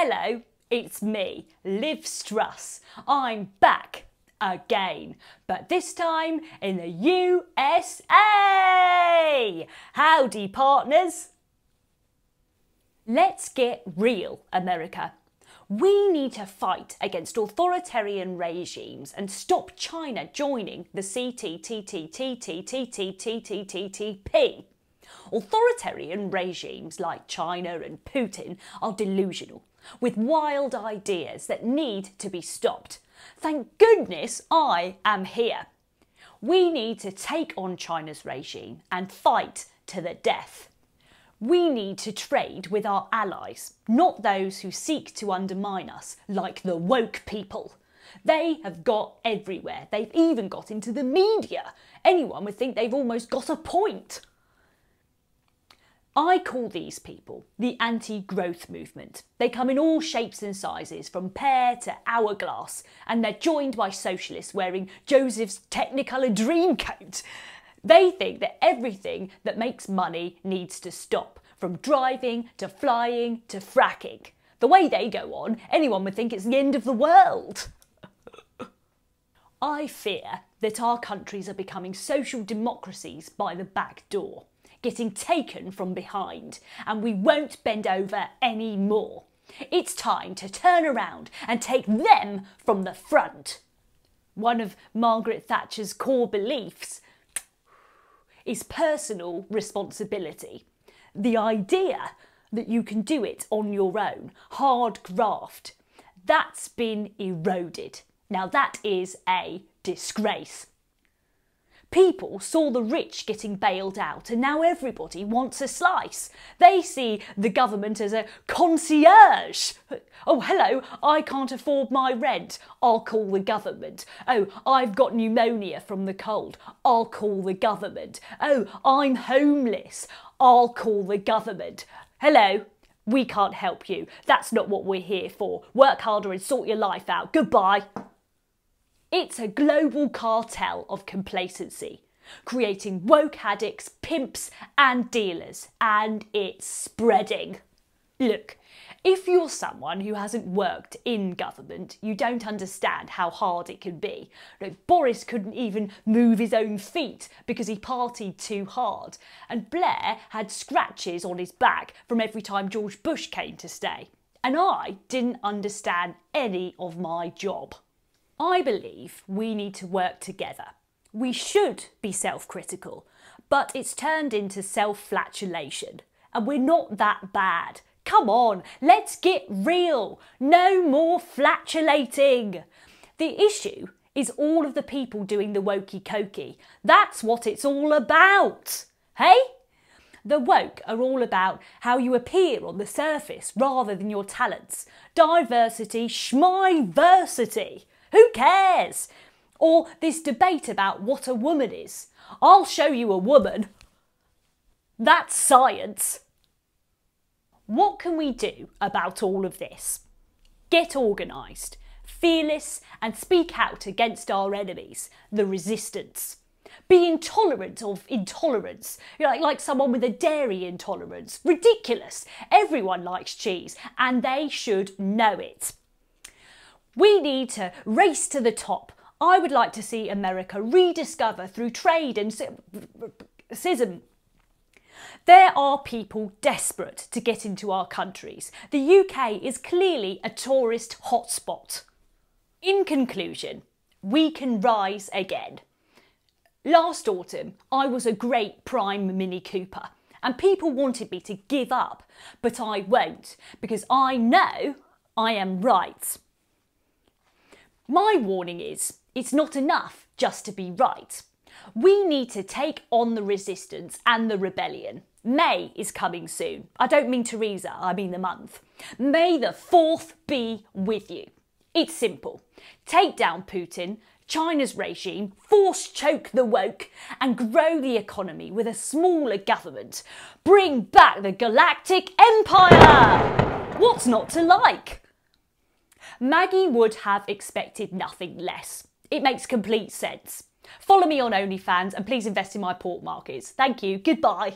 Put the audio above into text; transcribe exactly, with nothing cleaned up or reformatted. Hello, it's me, Liv Struss. I'm back again, but this time in the U S A. Howdy, partners. Let's get real, America. We need to fight against authoritarian regimes and stop China joining the C T T T T T T T T T T T T P. Authoritarian regimes like China and Putin are delusional, with wild ideas that need to be stopped. Thank goodness I am here. We need to take on China's regime and fight to the death. We need to trade with our allies, not those who seek to undermine us, like the woke people. They have got everywhere. They've even got into the media. Anyone would think they've almost got a point. I call these people the anti-growth movement. They come in all shapes and sizes, from pear to hourglass, and they're joined by socialists wearing Joseph's Technicolor dream coat. They think that everything that makes money needs to stop, from driving to flying to fracking. The way they go on, anyone would think it's the end of the world. I fear that our countries are becoming social democracies by the back door, getting taken from behind, and we won't bend over any more. It's time to turn around and take them from the front. One of Margaret Thatcher's core beliefs is personal responsibility. The idea that you can do it on your own, hard graft, that's been eroded. Now that is a disgrace. People saw the rich getting bailed out and now everybody wants a slice. They see the government as a concierge. Oh, hello, I can't afford my rent. I'll call the government. Oh, I've got pneumonia from the cold. I'll call the government. Oh, I'm homeless. I'll call the government. Hello, we can't help you. That's not what we're here for. Work harder and sort your life out. Goodbye. It's a global cartel of complacency, creating woke addicts, pimps and dealers, and it's spreading. Look, if you're someone who hasn't worked in government, you don't understand how hard it can be. Look, Boris couldn't even move his own feet because he partied too hard, and Blair had scratches on his back from every time George Bush came to stay, and I didn't understand any of my job. I believe we need to work together. We should be self-critical, but it's turned into self-flatulation, and we're not that bad. Come on, let's get real. No more flatulating. The issue is all of the people doing the wokey-cokey. That's what it's all about, hey? The woke are all about how you appear on the surface rather than your talents. Diversity, schmiversity. Who cares? Or this debate about what a woman is. I'll show you a woman. That's science. What can we do about all of this? Get organised, fearless, and speak out against our enemies, the resistance. Be intolerant of intolerance. You're like, like someone with a dairy intolerance. Ridiculous. Everyone likes cheese, and they should know it. We need to race to the top. I would like to see America rediscover through trade and schism. There are people desperate to get into our countries. The U K is clearly a tourist hotspot. In conclusion, we can rise again. Last autumn, I was a great prime Mini Cooper and people wanted me to give up, but I won't, because I know I am right. My warning is, it's not enough just to be right. We need to take on the resistance and the rebellion. May is coming soon. I don't mean Teresa, I mean the month. May the fourth be with you. It's simple. Take down Putin, China's regime, force choke the woke, and grow the economy with a smaller government. Bring back the galactic empire! What's not to like? Maggie would have expected nothing less. It makes complete sense. Follow me on OnlyFans and please invest in my pork markets. Thank you. Goodbye.